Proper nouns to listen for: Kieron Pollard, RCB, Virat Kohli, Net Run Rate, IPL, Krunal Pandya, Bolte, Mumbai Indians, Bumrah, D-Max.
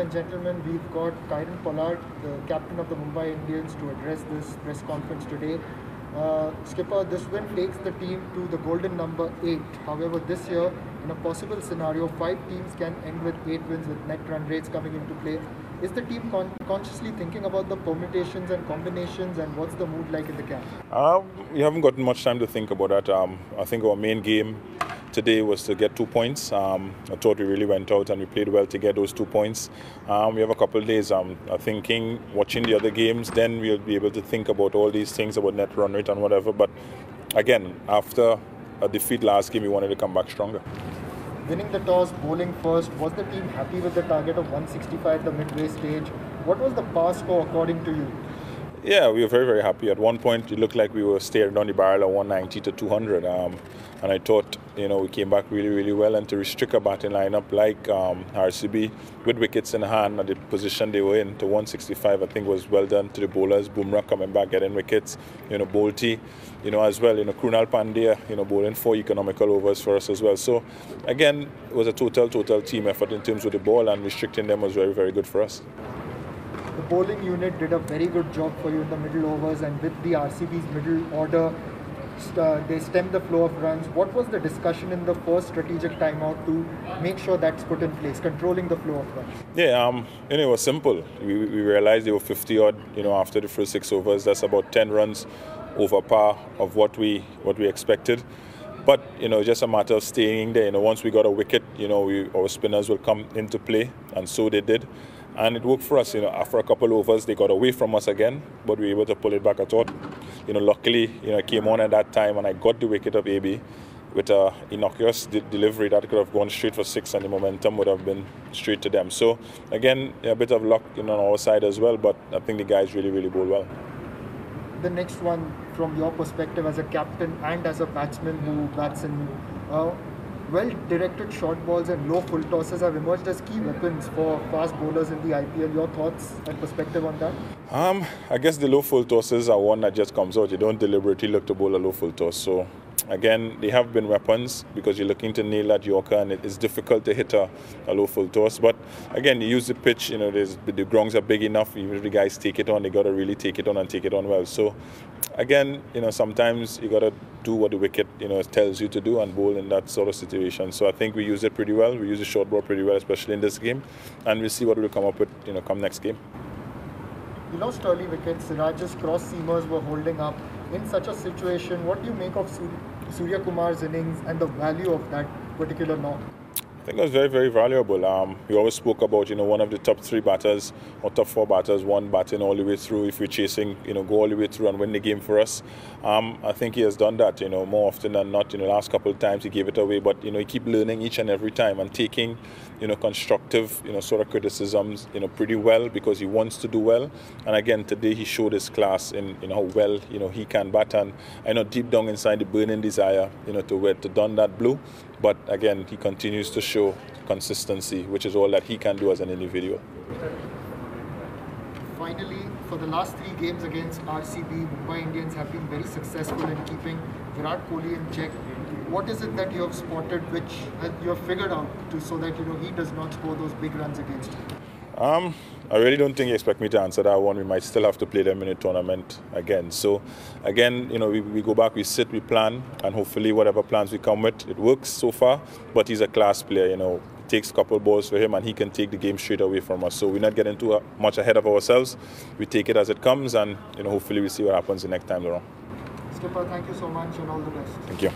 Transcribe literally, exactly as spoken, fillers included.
and gentlemen, we've got Kieron Pollard, the captain of the Mumbai Indians, to address this press conference today. Uh, Skipper, this win takes the team to the golden number eight. However, this year, in a possible scenario, five teams can end with eight wins with net run rates coming into play. Is the team con consciously thinking about the permutations and combinations, and what's the mood like in the camp? Uh, we haven't gotten much time to think about that. Um, I think our main game today was to get two points. Um, I thought we really went out and we played well to get those two points. Um, we have a couple of days um, thinking, watching the other games, then we'll be able to think about all these things about net run rate and whatever. But again, after a defeat last game, we wanted to come back stronger. Winning the toss, bowling first, was the team happy with the target of one sixty-five at the midway stage? What was the pass score according to you? Yeah, we were very, very happy. At one point, it looked like we were staring down the barrel at one ninety to two hundred. Um, and I thought, you know, we came back really, really well. And to restrict a batting lineup like um, R C B, with wickets in hand at the position they were in, to one sixty-five, I think was well done to the bowlers. Bumrah coming back, getting wickets. You know, Bolte, you know, as well. You know, Krunal Pandya, you know, bowling four economical overs for us as well. So, again, it was a total, total team effort in terms of the ball, and restricting them was very, very good for us. The bowling unit did a very good job for you in the middle overs, and with the R C B's middle order, uh, they stemmed the flow of runs. What was the discussion in the first strategic timeout to make sure that's put in place, controlling the flow of runs? Yeah, um, and it was simple. We, we realized they were fifty odd, you know, after the first six overs. That's about ten runs over par of what we what we expected. But, you know, just a matter of staying there. You know, once we got a wicket, you know, we, our spinners will come into play, and so they did. And it worked for us. You know, after a couple of overs, they got away from us again, but we were able to pull it back at all. You know, luckily, you know, I came on at that time and I got the wicket of A B with an innocuous de delivery that could have gone straight for six, and the momentum would have been straight to them. So, again, a bit of luck, you know, on our side as well, but I think the guys really, really bowled well. The next one, from your perspective as a captain and as a batsman who bats in uh, well-directed short balls and low full tosses have emerged as key weapons for fast bowlers in the I P L. Your thoughts and perspective on that? Um, I guess the low full tosses are one that just comes out. You don't deliberately look to bowl a low full toss. So, again, they have been weapons because you're looking to nail that Yorker, and it's difficult to hit a, a low full toss. But, again, you use the pitch. You know, there's, the grounds are big enough. Even if the guys take it on, they got to really take it on and take it on well. So, again, you know, sometimes you got to do what the wicket, you know, tells you to do and bowl in that sort of situation. So I think we use it pretty well. We use the short ball pretty well, especially in this game. And we'll see what we'll come up with, you know, come next game. You lost early wickets. Siraj's cross-seamers were holding up. In such a situation, what do you make of Surya Kumar's innings and the value of that particular knock? I think it was very, very valuable. Um, we always spoke about, you know, one of the top three batters or top four batters, one batting all the way through. If we're chasing, you know, go all the way through and win the game for us. Um, I think he has done that, you know, more often than not. You know, last couple of times he gave it away, but, you know, he keep learning each and every time and taking, you know, constructive, you know, sort of criticisms, you know, pretty well because he wants to do well. And again, today he showed his class in, you know, how well, you know, he can bat. And I know deep down inside the burning desire, you know, to wear, to don that blue. But again, he continues to show consistency, which is all that he can do as an individual. Finally, for the last three games against R C B, Mumbai Indians have been very successful in keeping Virat Kohli in check. What is it that you have spotted, which you have figured out, to, so that, you know, he does not score those big runs against you? Um, I really don't think you expect me to answer that one. We might still have to play them in a tournament again. So, again, you know, we, we go back, we sit, we plan, and hopefully whatever plans we come with, it works so far. But he's a class player, you know. It takes a couple of balls for him, and he can take the game straight away from us. So we're not getting too much ahead of ourselves. We take it as it comes, and, you know, hopefully we'll see what happens the next time around. Skipper, thank you so much, and all the best. Thank you.